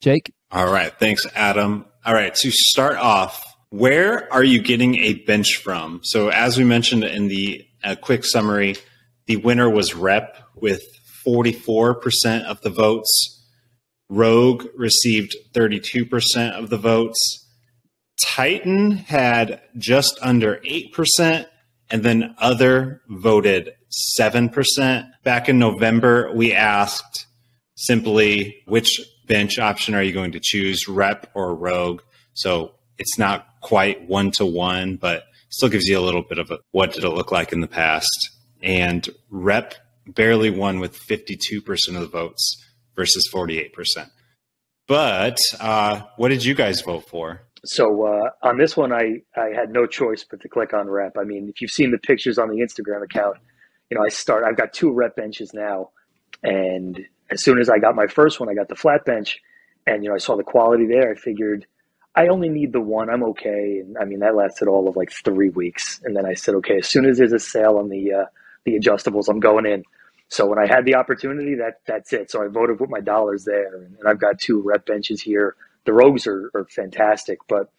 Jake? All right. Thanks, Adam. All right. To start off, where are you getting a bench from? So as we mentioned in the quick summary, the winner was Rep with 44% of the votes. Rogue received 32% of the votes. Titan had just under 8%, and then Other voted 7%. Back in November, we asked simply, which bench option are you going to choose, Rep or Rogue? So it's not quite one-to-one, but still gives you a little bit of a, what did it look like in the past? And Rep barely won with 52% of the votes versus 48%. But what did you guys vote for? So on this one, I had no choice but to click on Rep. I mean, if you've seen the pictures on the Instagram account, you know, I've got two Rep benches now. And as soon as I got my first one, I got the flat bench. And, you know, I saw the quality there. I figured I only need the one. I'm okay. And I mean, that lasted all of like 3 weeks. And then I said, okay, as soon as there's a sale on the adjustables, I'm going in. So when I had the opportunity, that's it. So I voted with my dollars there. And I've got two Rep benches here. The Rogues are fantastic, but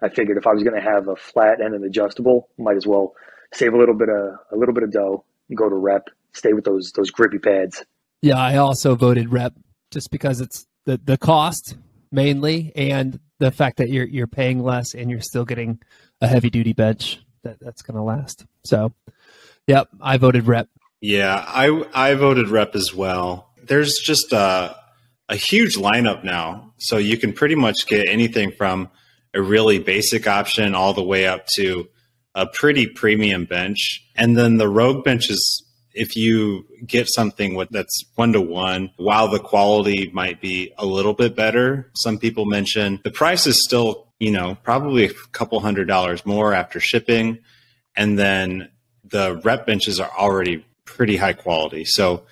I figured if I was going to have a flat and an adjustable, might as well save a little bit of dough and go to Rep, stay with those grippy pads. Yeah, I also voted Rep just because it's the cost mainly, and the fact that you're paying less and you're still getting a heavy duty bench that's going to last. So, yep, I voted Rep. Yeah, I voted Rep as well. There's just a huge lineup now. So you can pretty much get anything from a really basic option all the way up to a pretty premium bench. And then the Rogue bench is, if you get something that's one-to-one, while the quality might be a little bit better, some people mention the price is still, you know, probably a couple $100 more after shipping. And then the Rep benches are already pretty high quality. So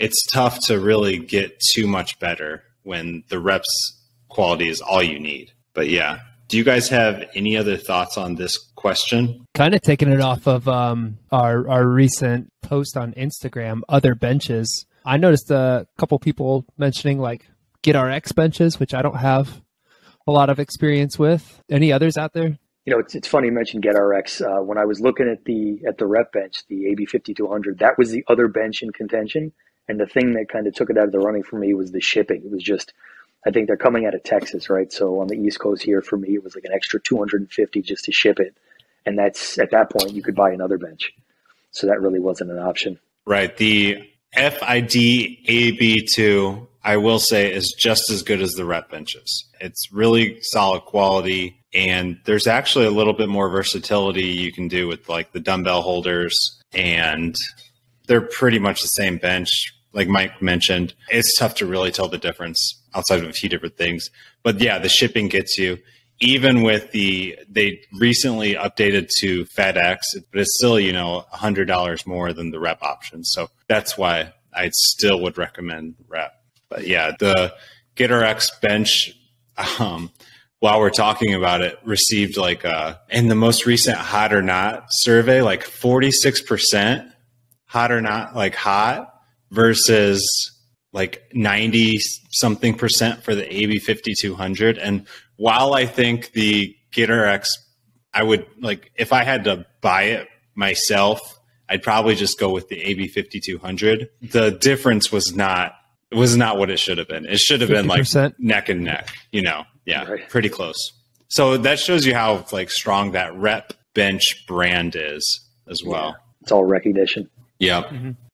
it's tough to really get too much better when the Rep's quality is all you need. But yeah, do you guys have any other thoughts on this question? Kind of taking it off of our recent post on Instagram, Other benches. I noticed a couple people mentioning like GetRx benches, which I don't have a lot of experience with. Any others out there? You know, it's funny you mentioned GetRx. When I was looking at the Rep bench, the AB-5200, that was the other bench in contention. And the thing that kind of took it out of the running for me was the shipping. It was just, I think they're coming out of Texas, right? So on the East Coast here, for me, it was like an extra $250 just to ship it. And that's, at that point, you could buy another bench. So that really wasn't an option. Right. The FID AB2, I will say, is just as good as the Rep benches. It's really solid quality. And there's actually a little bit more versatility you can do with like the dumbbell holders, and they're pretty much the same bench. Like Mike mentioned, it's tough to really tell the difference outside of a few different things. But yeah, the shipping gets you. Even with they recently updated to FedEx, but it's still, you know, $100 more than the Rep option. So that's why I still would recommend Rep. But yeah, the GetRx bench, while we're talking about it, received like in the most recent Hot or Not survey, like 46% hot or not, like hot, versus like 90-something% for the AB-5200. And while I think the GetRx, I would, like, if I had to buy it myself, I'd probably just go with the AB-5200. The difference was not what it should have been. It should have been like neck and neck, you know? Yeah, right. Pretty close. So that shows you how like strong that Rep bench brand is as well. Yeah. It's all recognition. Yeah. Mm-hmm.